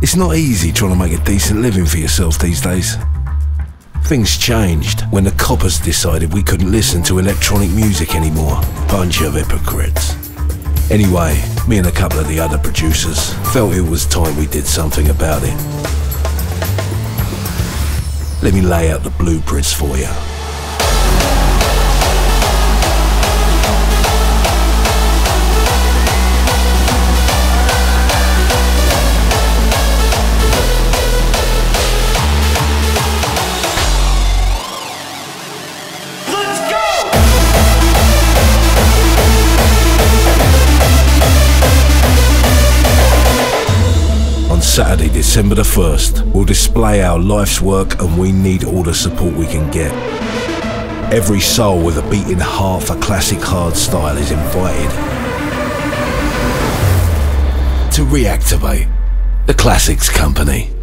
It's not easy trying to make a decent living for yourself these days. Things changed when the coppers decided we couldn't listen to electronic music anymore. Bunch of hypocrites. Anyway, me and a couple of the other producers felt it was time we did something about it. Let me lay out the blueprints for you. Saturday, December the 1st, we'll display our life's work, and we need all the support we can get. Every soul with a beating heart for classic hard style is invited to REACTiVATE, The Classics Company.